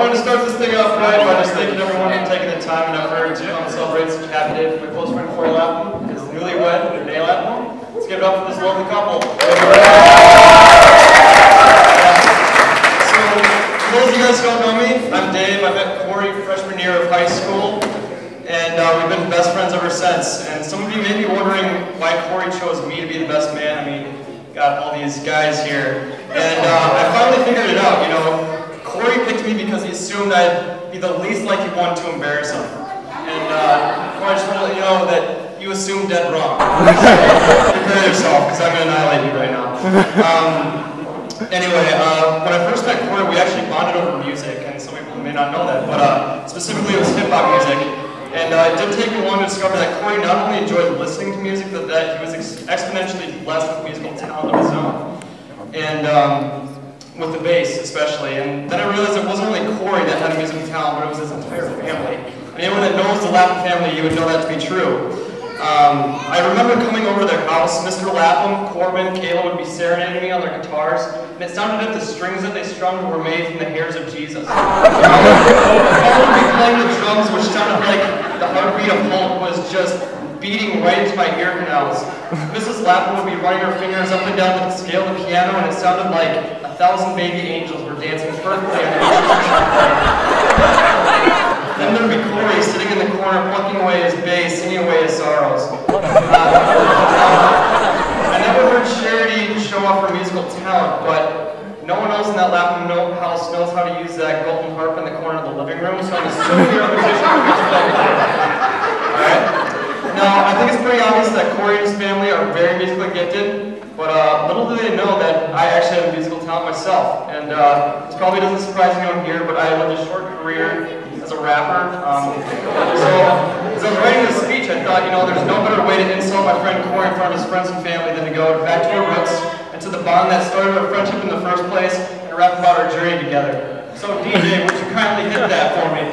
wanted to start this thing off right by just thanking everyone for taking the time and effort to come celebrate such a happy day for my close friend Cory Lapham, his newlywed, Renee Lapham. Let's give it up for this lovely couple. So, for those of you guys who don't know me, I'm Dave. I met Cory freshman year of high school, and we've been best friends ever since. And some of you may be wondering why Cory chose me to be the best man. I mean, got all these guys here. And I finally figured it out, you know. Cory picked me because he assumed I'd be the least likely one to embarrass him. And I just want to let you know that you assumed that wrong. Prepare yourself, because I'm going to annihilate you right now. Anyway, when I first met Cory, we actually bonded over music, and some people may not know that, but specifically it was hip-hop music. And it did take me long to discover that Cory not only enjoyed listening to music, but that he was exponentially blessed with musical talent of his own. And with the bass, especially. And then I realized it wasn't only Cory that had a musical talent, but it was his entire family. And anyone that knows the Lapham family, you would know that to be true. I remember coming over to their house. Mr. Lapham, Corbin, Kayla would be serenading me on their guitars, and it sounded like the strings that they strummed were made from the hairs of Jesus. Paul would be playing the drums, which sounded like the heartbeat of Paul was just beating right into my ear canals. Mrs. Lapham would be running her fingers up and down the scale of the piano, and it sounded like 1,000 baby angels were dancing perfectly on the Then there'd be Cory sitting in the corner, plucking away his bass, singing away his sorrows. I never heard Charity show off her musical talent, but no one else in that Lapham house knows how to use that golden harp in the corner of the living room, so I'm assuming you're a musician who can play it. Alright? Now, I think it's pretty obvious that Cory and his family are very musically gifted, but little do they know that I actually have a musical talent myself. And it probably doesn't surprise anyone here, but I lived a short career as a rapper. So, as I was writing this speech, I thought, you know, there's no better way to insult my friend Cory in front of his friends and family than to go back to our roots and to the bond that started our friendship in the first place and rap about our journey together. So, DJ, would you kindly hit that for me?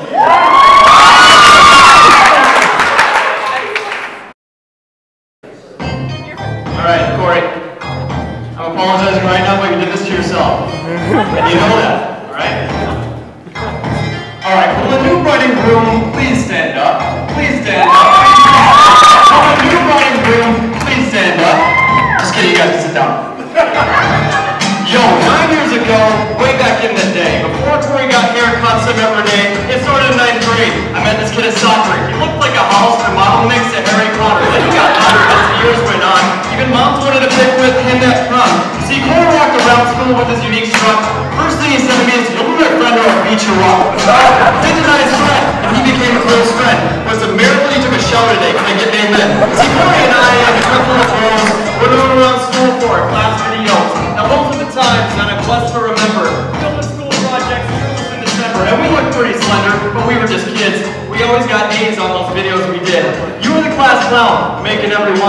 Together is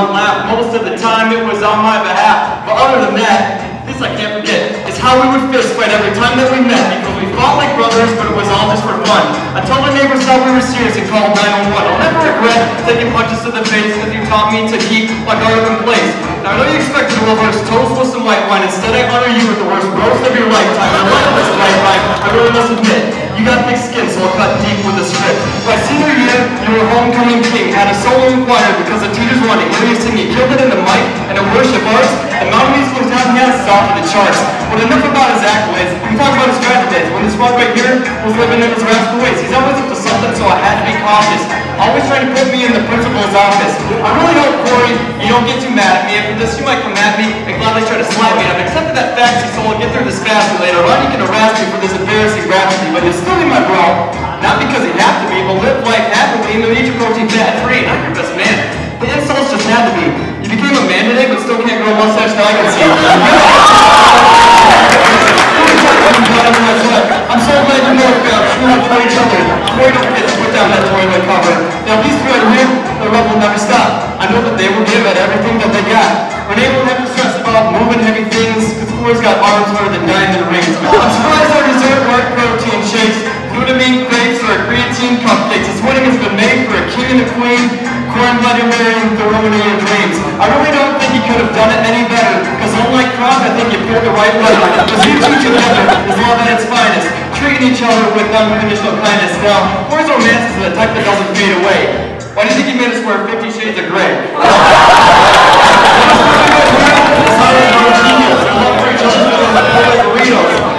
love at its finest. Treat hitting each other with unconditional kindness. Now, Cory's romance is the type that doesn't fade away. Why do you think he made us wear 50 Shades of Grey?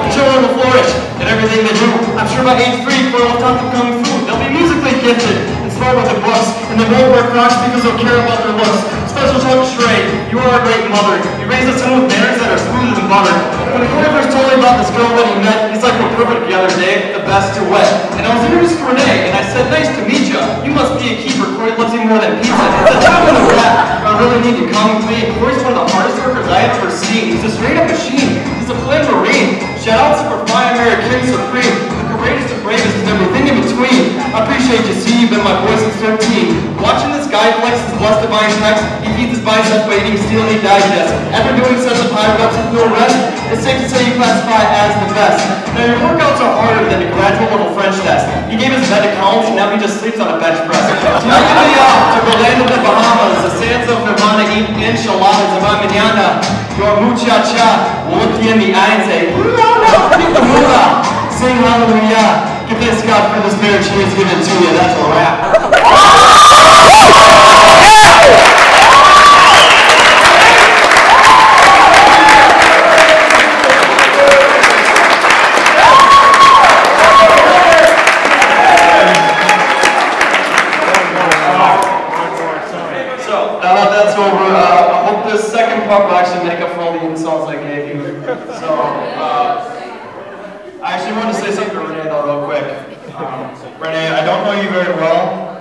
Children will flourish in everything they do. I'm sure by age 3, Cory will talk to coming through. They'll be musically gifted, inspired by the books, and they won't wear Crocs because they'll care about their looks. Special talk to Charity. You are a great mother. You raised us home with manners that are smoother than butter. When Cory first told me about this girl that he met, he's like, we're perfect the other day, the best to wet. And I was introduced to Renee, and I said, nice to meet you. You must be a keeper. Cory loves you more than pizza. It's a job in a rat. I really need to come clean. Cory's one of the hardest workers I have ever seen. He's a straight up machine. He's a plain marine. Shoutouts for flying American Supreme, the courageous and bravest and everything in between. I appreciate you, see, you've been my boy since 13. Watching this guy flex his lust divine text, he feeds his biceps by eating steel and he digests. After doing such a high reps with no rest, it's safe to say you classify as the best. Now your workouts are harder than a gradual little French test. He gave his bed a count and now he just sleeps on a bench press. Tonight in the to the land of the Bahamas, the sands of Nirvana, inshallah, it's a manana. Your muchacha will look you in the eye and say, sing hallelujah. Give this God for this marriage he has given to you. That's a wrap. So, now that that's over, I hope this second part will actually make up for all the insults I gave you. So, I actually want to say something to Renee though, real quick. Renee, I don't know you very well,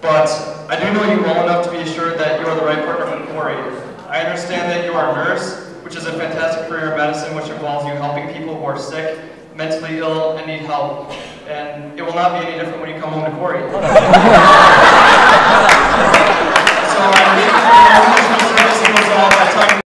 but I do know you well enough to be assured that you are the right partner for Cory. I understand that you are a nurse, which is a fantastic career in medicine, which involves you helping people who are sick, mentally ill, and need help. And it will not be any different when you come home to Cory.